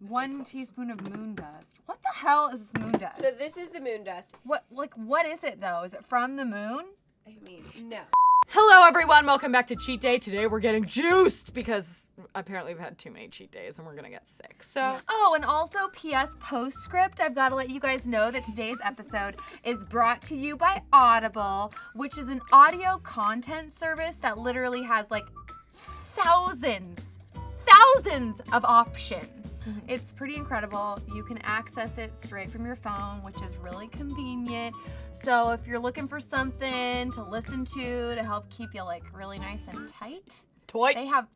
1 teaspoon of moon dust. What the hell is this moon dust? So this is the moon dust. What is it though? Is it from the moon? I mean, no. Hello everyone, welcome back to Cheat Day. Today we're getting juiced because apparently we've had too many cheat days and we're gonna get sick, so. Oh, and also PS postscript, I've gotta let you guys know that today's episode is brought to you by Audible, which is an audio content service that literally has like thousands of options. It's pretty incredible. You can access it straight from your phone, which is really convenient. So if you're looking for something to listen to help keep you like really nice and tight. They have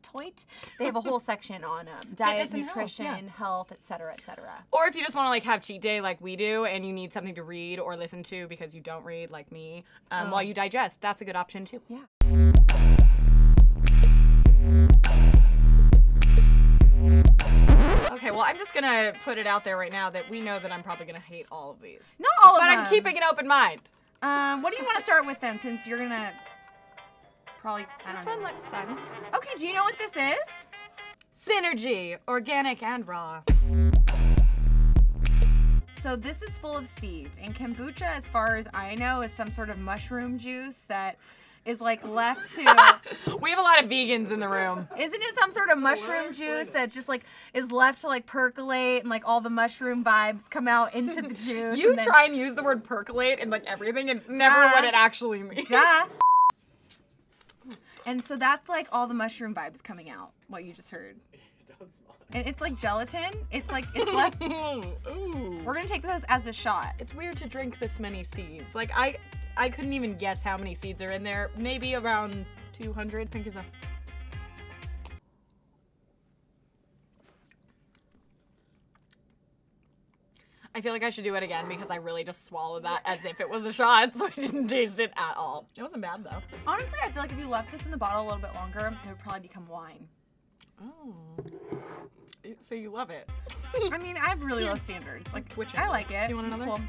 a whole section on diet, nutrition, health, etc., etc. Or if you just want to like have cheat day like we do and you need something to read or listen to because you don't read like me while you digest, that's a good option too. Yeah. Okay, well, I'm just gonna put it out there right now that we know that I'm probably gonna hate all of these. Not all of them. But I'm keeping an open mind. What do you want to start with then, since you're gonna probably, I don't know. This one looks fun. Okay, do you know what this is? Synergy, organic and raw. So this is full of seeds, and kombucha, as far as I know, is some sort of mushroom juice that is like left to. We have a lot of vegans in the room. Isn't it some sort of mushroom juice that just like is left to like percolate and like all the mushroom vibes come out into the juice? You try and use the word percolate in like everything and it's never what it actually means. And so that's like all the mushroom vibes coming out, what you just heard. And it's like gelatin. It's like, it's less. Ooh. We're gonna take this as a shot. It's weird to drink this many seeds. Like I couldn't even guess how many seeds are in there. Maybe around 200, I think is a. I feel like I should do it again because I really just swallowed that as if it was a shot, so I didn't taste it at all. It wasn't bad though. Honestly, I feel like if you left this in the bottle a little bit longer, it would probably become wine. Oh. So you love it. I mean, I have really low standards. Like, I like it. Do you want another? Cool. No,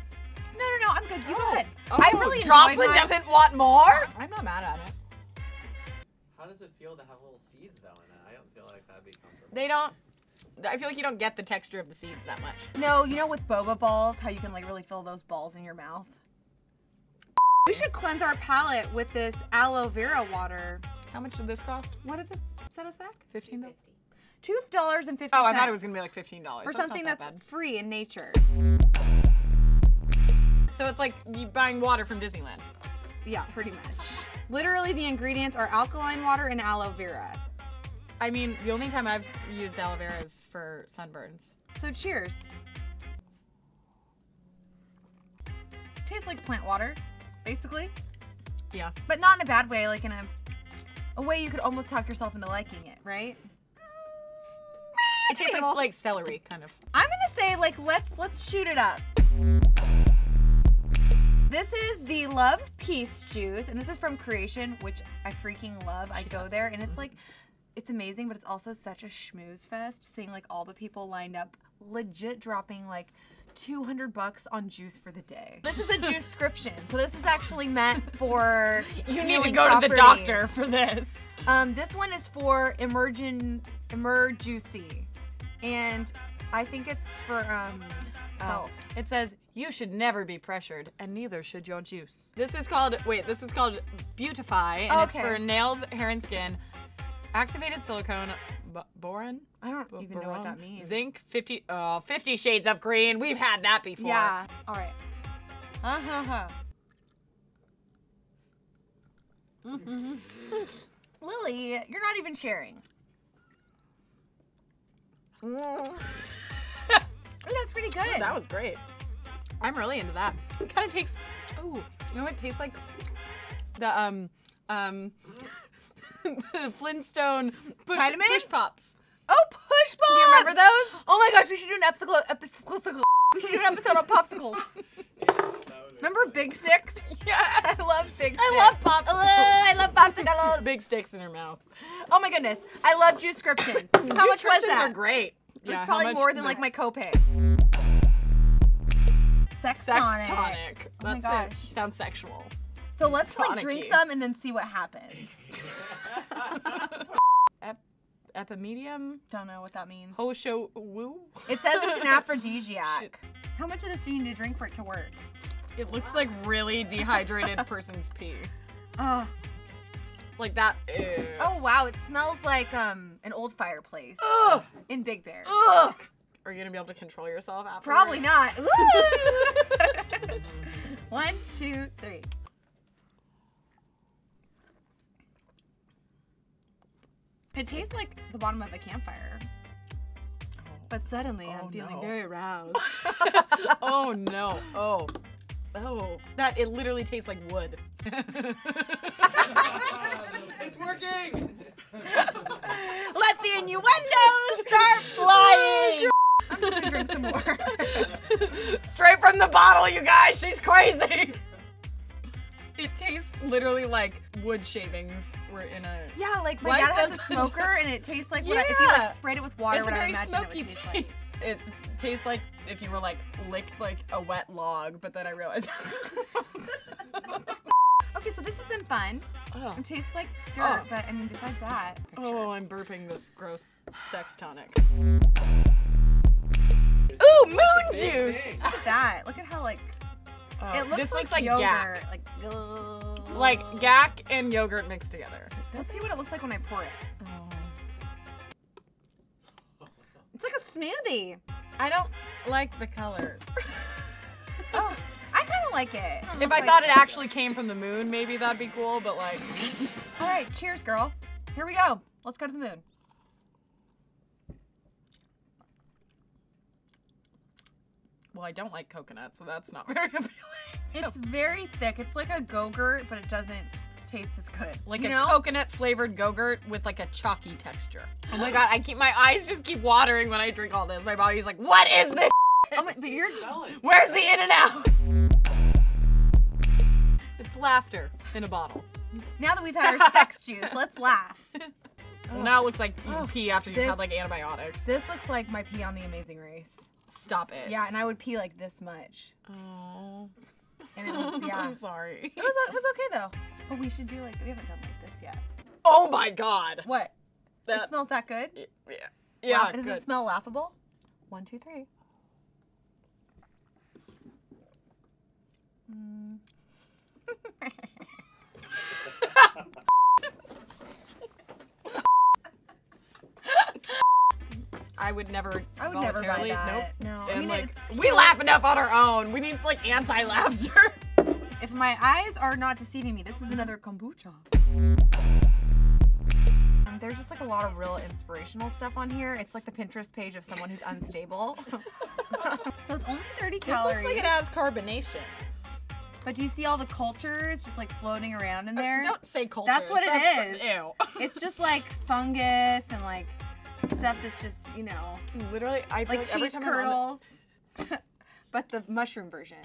no, no, I'm good. You go ahead. Oh, I really Jocelyn doesn't want more? I'm not mad at it. How does it feel to have little seeds, though, in it? I don't feel like that'd be comfortable. They don't. I feel like you don't get the texture of the seeds that much. No, you know with boba balls, how you can like really feel those balls in your mouth? We should cleanse our palate with this aloe vera water. How much did this cost? What did this set us back? $15? $2.50. Oh, I thought it was gonna be like $15. For something that's free in nature. So it's like you buying water from Disneyland. Yeah, pretty much. Literally the ingredients are alkaline water and aloe vera. I mean, the only time I've used aloe vera is for sunburns. So cheers. Tastes like plant water, basically. Yeah. But not in a bad way, like in a way you could almost talk yourself into liking it, right? It tastes like celery, kind of. I'm gonna say like, let's shoot it up. This is the Love Peace Juice, and this is from Kreation, which I freaking love. I go there, and it's like, it's amazing, but it's also such a schmooze fest, seeing like all the people lined up, legit dropping like $200 on juice for the day. This is a juice-scription, so this is actually meant for you need to go to the doctor for this. This one is for emergency, and I think it's for health. It says, you should never be pressured, and neither should your juice. This is called, wait, this is called Beautify, and it's for nails, hair, and skin. Activated silicone, boron? I don't even know what that means. Zinc, 50 shades of green. We've had that before. Yeah, all right. Lily, you're not even sharing. Oh, that's pretty good. Oh, that was great. I'm really into that. It kind of takes, oh, you know what it tastes like? The, the Flintstone push pops. Oh, push pops! Do you remember those? Oh my gosh, we should do an episode. We should do an episode on popsicles. Remember Big Sticks? Yeah. I love Big Sticks. I love popsicles. I love popsicles. Big Sticks in her mouth. Oh my goodness. I love juice scriptions. How much was that? Are great. Yeah, it's probably more than like my copay. Sex tonic. Oh my gosh. It. Sounds sexual. So let's like drink some and then see what happens. epimedium. Don't know what that means. Hoshu Wu. It says it's an aphrodisiac. Shit. How much of this do you need to drink for it to work? It looks like really dehydrated person's pee. Ugh. Like that. Ew. Oh wow, it smells like an old fireplace. Ugh. In Big Bear. Ugh. Are you gonna be able to control yourself after? Probably not. 1, 2, 3. It tastes like the bottom of a campfire. Oh. But suddenly I'm feeling very aroused. Oh no. Oh. Oh. That it literally tastes like wood. It's working! Let the innuendos start flying! I'm just gonna drink some more. Straight from the bottle, you guys! She's crazy! It tastes literally like wood shavings were in a... Yeah, like my dad has a smoker and it tastes like what if you like sprayed it with water, what I imagine it would taste like. It tastes like if you were like licked like a wet log, but then I realized... Okay, so this has been fun. Oh. It tastes like dirt, but I mean, besides that... Oh, I'm burping this gross sex tonic. Ooh, moon juice! Look at that. Look at how like... Oh, it looks like yogurt. Gak. Like gak and yogurt mixed together. Let's see what it looks like when I pour it. Oh. It's like a smoothie. I don't like the color. Oh, I kind of like it. If I thought it actually came from the moon, maybe that'd be cool, but like. All right, cheers, girl. Here we go. Let's go to the moon. Well, I don't like coconut, so that's not very appealing. It's very thick. It's like a Go-Gurt, but it doesn't taste as good. Like a coconut-flavored Go-Gurt with like a chalky texture. Oh my god, my eyes just keep watering when I drink all this. My body's like, what is this? Oh my, but you're where's the in and out? It's laughter in a bottle. Now that we've had our sex juice, let's laugh. Well, now it looks like you pee after you've had like antibiotics. This looks like my pee on The Amazing Race. Stop it. Yeah, and I would pee like this much. Oh. And it was, yeah. I'm sorry. It was okay though. But we should do like, we haven't done like this yet. Oh my god. What? It smells that good? Yeah. Yeah. Wow. Does it smell laughable? 1, 2, 3. Mm. I would never buy that. Nope. No. And I mean, like, we laugh enough on our own. We need like anti-laughter. If my eyes are not deceiving me, this is another kombucha. There's just like a lot of real inspirational stuff on here. It's like the Pinterest page of someone who's unstable. So it's only 30 calories. This looks like it has carbonation. But do you see all the cultures just like floating around in there? Don't say cultures. That's what it is. Ew. It's just like fungus and like stuff that's just, you know, literally, I feel like cheese curdles, but the mushroom version.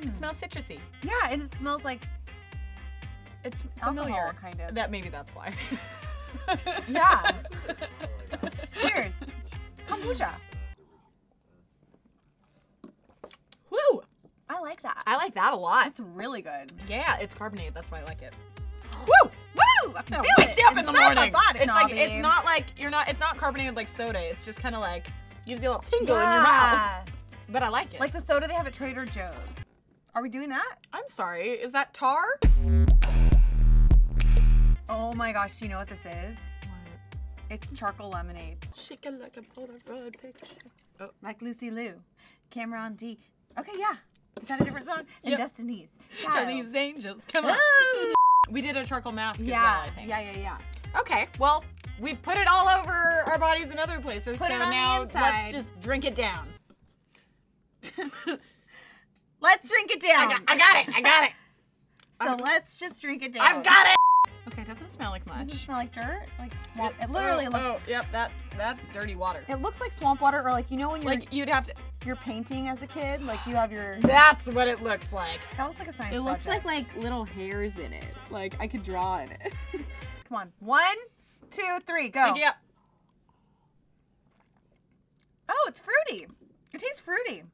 It smells citrusy. Yeah, and it smells like it's familiar, alcohol, kind of. Maybe that's why. Yeah. Cheers. Kombucha. Woo! I like that. I like that a lot. It's really good. Yeah, it's carbonated. That's why I like it. Woo! Woo! I feel it up in the morning. It's like it's not like it's not carbonated like soda. It's just kind of like gives you a little tingle in your mouth. But I like it. Like the soda they have at Trader Joe's. Are we doing that? I'm sorry. Is that tar? Oh my gosh! Do you know what this is? What? It's charcoal lemonade. Shake it like a Polaroid picture. Oh. Like Lucy Liu, Cameron D. Okay, yeah. Is that a different song? And yep. Destiny's Angels. Come on. We did a charcoal mask as well, I think. Yeah. Okay, well, we put it all over our bodies in other places, so now let's just drink it down. Let's drink it down. I got it. So let's just drink it down. I've got it. Okay, it doesn't smell like much. Does it smell like dirt? Like swamp? It literally looks. Oh, yep, that's dirty water. It looks like swamp water, or like, you know when you're like you're painting as a kid, like you have your. That's what it looks like. That looks like a science project. It looks like little hairs in it. Like I could draw in it. Come on, 1, 2, 3, go. Yep. Oh, it's fruity. It tastes fruity.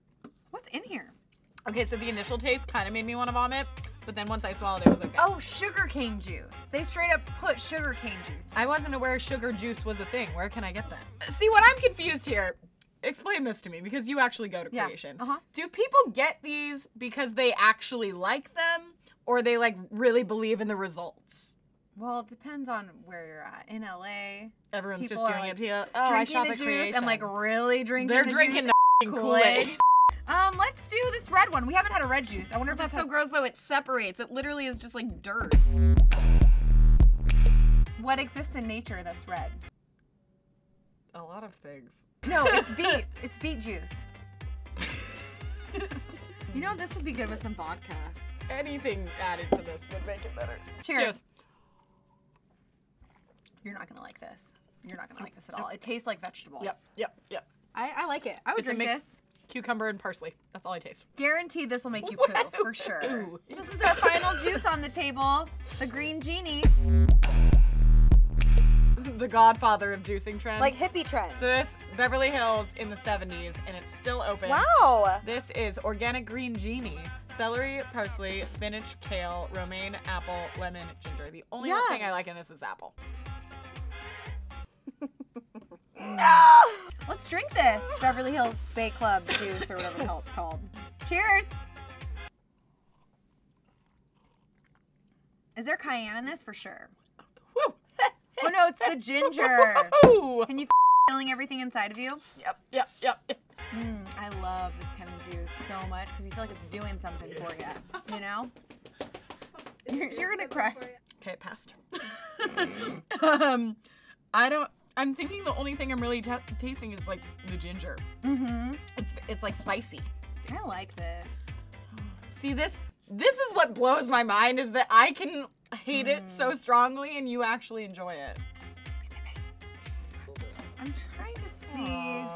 What's in here? Okay, so the initial taste kind of made me want to vomit. but then once I swallowed it, it was okay. Oh, sugarcane juice. They straight up put sugarcane juice. I wasn't aware sugar juice was a thing. Where can I get that? See, what I'm confused here, explain this to me, because you actually go to Kreation. Yeah. Do people get these because they actually like them, or they like really believe in the results? Well, it depends on where you're at. In LA, everyone's just doing like, it. Oh, drinking I shop the at juice Kreation. And like really drinking. They're the drinking juice the Kool-Aid. Let's do this red one. We haven't had a red juice. I wonder if that's so gross though. It separates. It literally is just like dirt. What exists in nature that's red? A lot of things. No, it's beets. It's beet juice. You know, this would be good with some vodka. Anything added to this would make it better. Cheers. Cheers. You're not gonna like this. You're not gonna like this at all. It tastes like vegetables. Yep, yep, yep. I like it. I would drink this. Cucumber and parsley. That's all I taste. Guaranteed this will make you poo, for sure. Ooh. This is our final juice on the table, the Green Genie. The godfather of juicing trends. Like hippie trends. So this, Beverly Hills in the 70s, and it's still open. Wow. This is organic Green Genie. Celery, parsley, spinach, kale, romaine, apple, lemon, ginger. The only one thing I like in this is apple. No! Let's drink this Beverly Hills Bay Club juice or whatever the hell it's called. Cheers! Is there cayenne in this? For sure. Woo. Oh no, it's the ginger. Woo. Can you feeling everything inside of you? Yep, yep, yep. I love this kind of juice so much because you feel like it's doing something for you, you know? You're gonna cry. Okay, it passed. I'm thinking the only thing I'm really tasting is like the ginger. Mm-hmm. It's like spicy. I like this. See, this is what blows my mind, is that I can hate it so strongly and you actually enjoy it. I'm trying to see.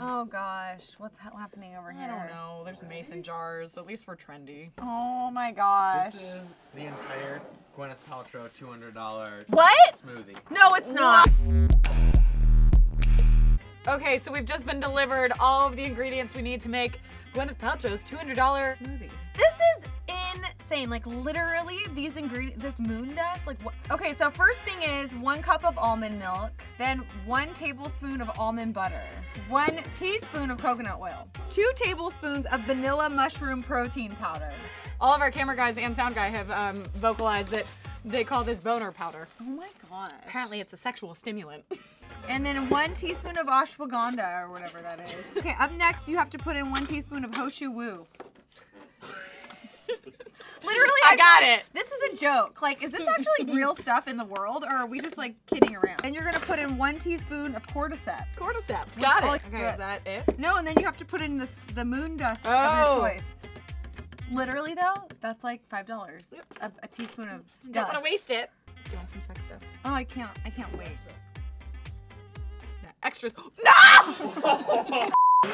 Oh gosh, what's happening over here? I don't know, there's mason jars. At least we're trendy. Oh my gosh. This is the entire Gwyneth Paltrow $200 what? Smoothie. No, it's not. Okay, so we've just been delivered all of the ingredients we need to make Gwyneth Paltrow's $200 smoothie. This is insane. Like literally these ingredients, this moon dust, like what? Okay, so first thing is 1 cup of almond milk, then 1 tablespoon of almond butter, 1 teaspoon of coconut oil, 2 tablespoons of vanilla mushroom protein powder. All of our camera guys and sound guy have vocalized that they call this boner powder. Oh my gosh. Apparently it's a sexual stimulant. And then 1 teaspoon of ashwagandha, or whatever that is. Okay, up next you have to put in 1 teaspoon of Hoshu Wu. Literally, I got it. This is a joke. Like, is this actually real stuff in the world, or are we just like kidding around? And you're gonna put in 1 teaspoon of cordyceps. Cordyceps, got it. Okay, is that it? No, and then you have to put in the moon dust of your choice. Literally though, that's like $5. Yep. A teaspoon of dust. You don't want to waste it. Do you want some sex dust? Oh, I can't wait. Extras. No! It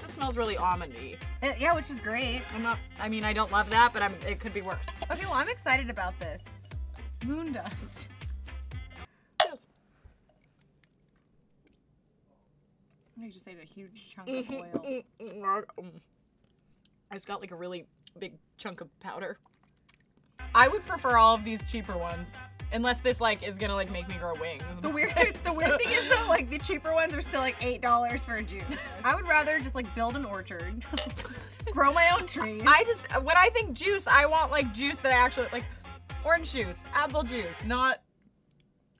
just smells really almondy. Yeah, which is great. I mean, I don't love that, but it could be worse. Okay, well, I'm excited about this. Moon dust. Yes. I just ate a huge chunk of oil. I just got like a really big chunk of powder. I would prefer all of these cheaper ones. Unless this like is gonna like make me grow wings. The weird thing is though, like the cheaper ones are still like $8 for a juice. I would rather just like build an orchard, grow my own trees. When I think juice, I want like juice that I actually like, orange juice, apple juice, not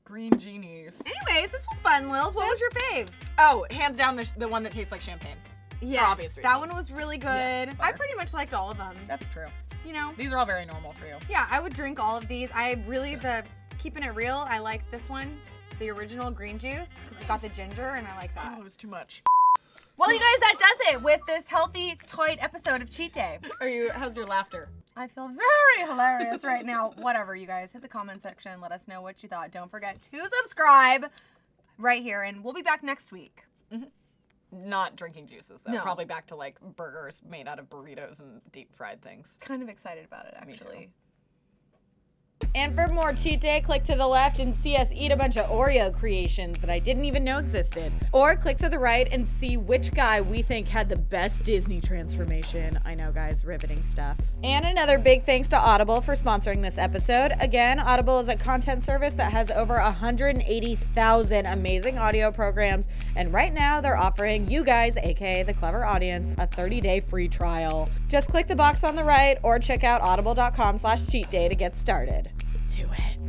Green Genies. Anyways, this was fun, Lils. What was your fave? Oh, hands down the one that tastes like champagne. Yeah, for obvious reasons. That one was really good. Yes, I pretty much liked all of them. That's true. You know, these are all very normal for you. Yeah, I would drink all of these. Keeping it real, I like this one, the original green juice, because it got the ginger and I like that. Oh, it was too much. Well, you guys, that does it with this healthy, toyed episode of Cheat Day. How's your laughter? I feel very hilarious right now. Whatever, you guys, hit the comment section, let us know what you thought. Don't forget to subscribe right here, and we'll be back next week. Not drinking juices though. No. Probably back to like burgers made out of burritos and deep fried things. Kind of excited about it, actually. Me too. And for more cheat day, click to the left and see us eat a bunch of Oreo creations that I didn't even know existed. Or click to the right and see which guy we think had the best Disney transformation. I know, guys, riveting stuff. And another big thanks to Audible for sponsoring this episode. Again, Audible is a content service that has over 180,000 amazing audio programs, and right now they're offering you guys, aka the clever audience, a 30-day free trial. Just click the box on the right or check out audible.com/cheat day to get started. Do it.